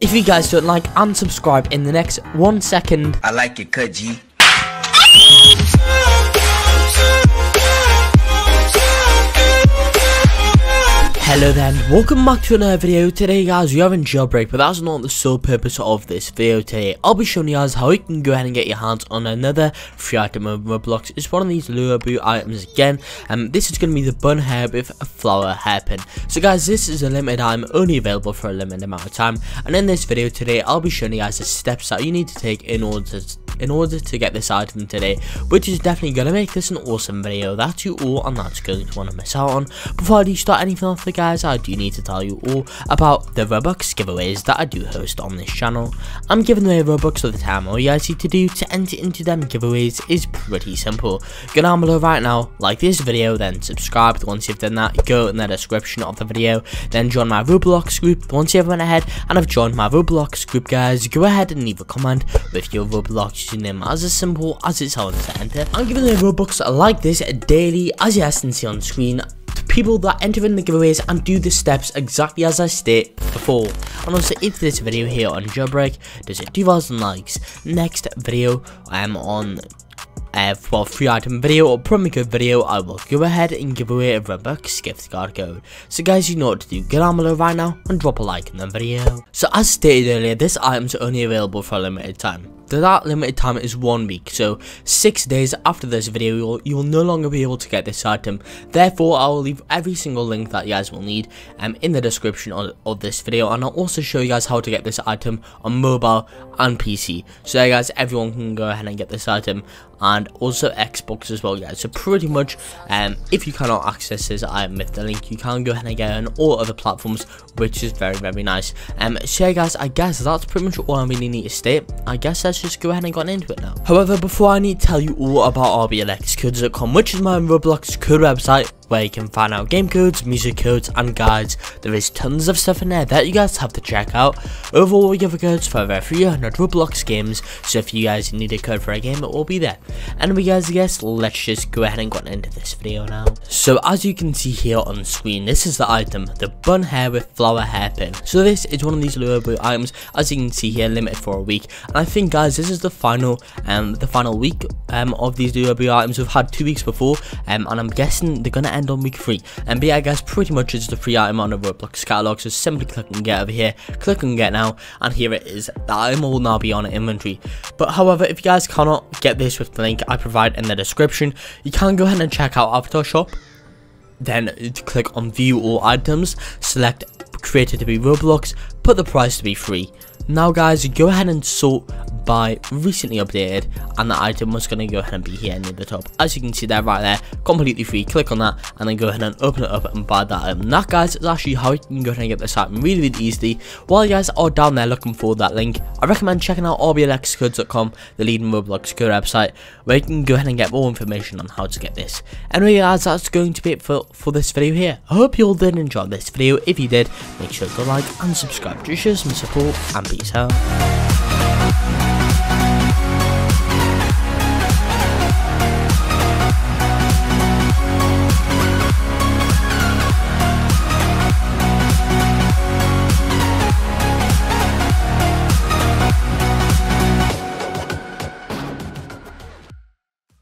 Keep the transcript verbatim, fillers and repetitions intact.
If you guys don't like and subscribe in the next one second. I like it, Koji. Hello then, welcome back to another video. Today guys, we are in jailbreak, but that's not the sole purpose of this video today. I'll be showing you guys how you can go ahead and get your hands on another free item on Roblox. It's one of these Luobu items again, and um, this is going to be the bun hair with a flower hairpin. So guys, this is a limited item, only available for a limited amount of time, and in this video today, I'll be showing you guys the steps that you need to take in order to in order to get this item today, which is definitely going to make this an awesome video that you all are not going to want to miss out on. Before I do start anything off with guys, I do need to tell you all about the Robux giveaways that I do host on this channel. I'm giving away Robux all the time. All you guys need to do to enter into them giveaways is pretty simple. Go down below right now, like this video, then subscribe. Once you've done that, go in the description of the video, then join my Roblox group. Once you've went ahead and have joined my Roblox group guys, go ahead and leave a comment with your Roblox name as as simple as it sounds to enter. I'm giving away Robux like this daily, as you guys can see on screen, to people that enter in the giveaways and do the steps exactly as I state before. And also, if this video here on jailbreak does it two thousand likes, next video I am on Uh, for a free item video or promo code video, I will go ahead and give away a Robux gift card code. So guys, you know what to do. Get down below right now and drop a like in the video. So as stated earlier, this item is only available for a limited time. That limited time is one week, so six days after this video, you will, you will no longer be able to get this item. Therefore, I will leave every single link that you guys will need um, in the description of, of this video, and I'll also show you guys how to get this item on mobile and P C. So yeah, guys, everyone can go ahead and get this item, and And also Xbox as well guys. So pretty much um, if you cannot access this item with the link, you can go ahead and get it on all other platforms, which is very very nice. Um, so yeah guys, I guess that's pretty much all I really need to state. I guess let's just go ahead and get into it now. However, before I need to tell you all about r b l x codes dot com, which is my Roblox code website, where you can find out game codes, music codes, and guides. There is tons of stuff in there that you guys have to check out. Overall, we give codes for over three hundred Roblox games, so if you guys need a code for a game, it will be there. Anyway guys, I guess let's just go ahead and get into this video now. So as you can see here on screen, this is the item, the bun hair with flower hairpin. So this is one of these Luobu items, as you can see here, limited for a week. And I think guys, this is the final, um, the final week um of these Luobu items. We've had two weeks before, um, and I'm guessing they're gonna end on week three. And but yeah guys, pretty much it's the free item on the Roblox catalog, so simply click and get over here, click and get now, and here it is. The item will now be on an inventory, but however, if you guys cannot get this with the link I provide in the description, you can go ahead and check out Avatar Shop, then click on view all items, select created to be Roblox, put the price to be free. Now guys, go ahead and sort by recently updated, and the item was going to go ahead and be here near the top, as you can see there, right there, completely free. Click on that and then go ahead and open it up and buy that item. That guys is actually how you can go ahead and get this item really really easily. While you guys are down there looking for that link, I recommend checking out r b l x codes dot com, the leading Roblox code website, where you can go ahead and get more information on how to get this. Anyway guys, that's going to be it for, for this video here. I hope you all did enjoy this video. If you did, make sure to like and subscribe to show some support, and peace out.